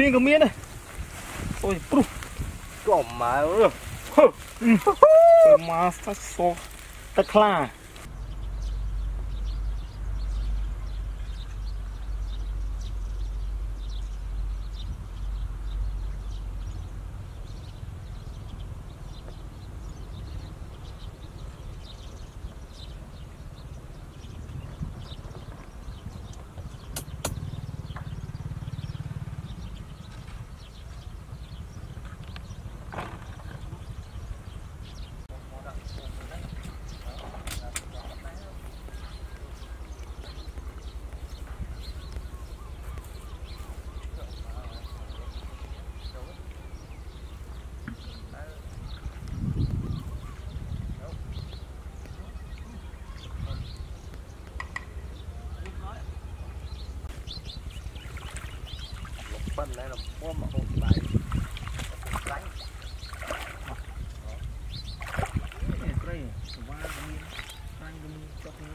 liên cầm miếng đây. Ôi, pru. Cỏ má ơi. Cỏ má sát so. Tắc la. Đây là bom mà không phải đánh. Cái cây qua bên anh bên cho nó.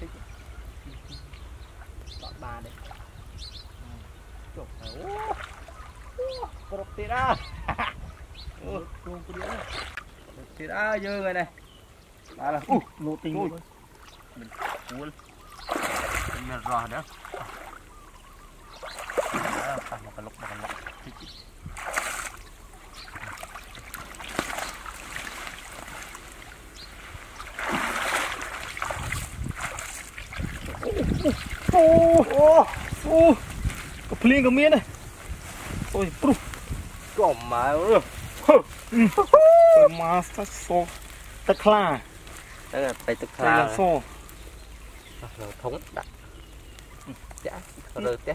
Thích. Đọt ba đấy. Chụp rồi. Ô. Cột tít ra. Ô, luôn cứ đĩa này. Tít ra dơ người này. Đó là lô tinh luôn. Mình cuốn. Mình là rò đó. Hãy subscribe cho kênh Ghiền Mì Gõ để không bỏ lỡ những video hấp dẫn. Cái phlien có miếng đây. Ôi, pru. Cỏ má ơi. Cỏ má sát so. Tắc la. Đây là phải tắc la. Đây là so. Rồi thống đặt. Chả, rồi té.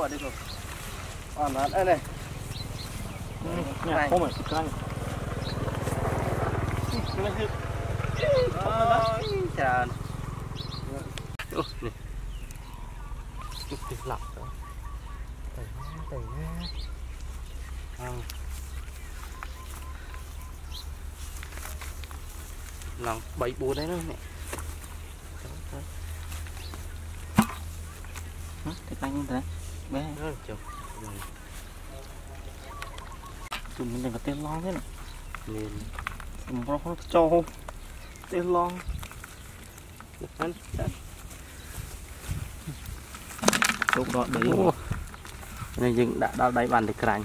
Ủa đi rồi. À mà đây này. Này không phải căng. Trời. Ủa này. Tụt lọc rồi. Tỉnh nha. Lòng 7-4 đấy nữa mẹ. Cái tay như thế này bé rồi chụp tụi mình đừng có tên long thế này liền mình có không cho không tên long ăn chụp đọt đấy này dừng đã đào đáy bàn để cành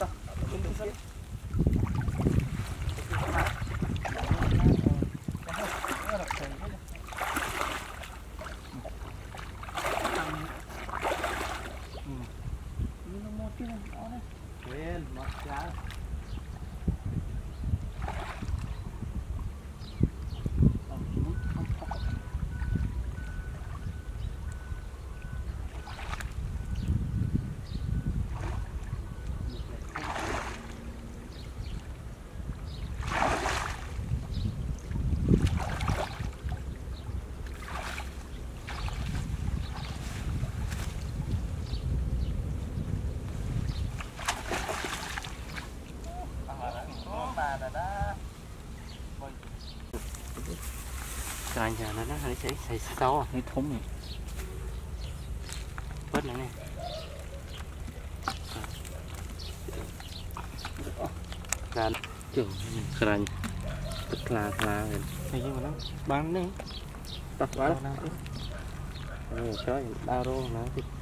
Gõ để không bỏ lỡ những video hấp dẫn. Cài giờ nó sẽ xấu à, nó thúng này. Bớt nữa nè. Cài chừng cài tức là rồi. Thì mà nó bắn đấy. Tắt quá. Rồi trời, đau luôn nó.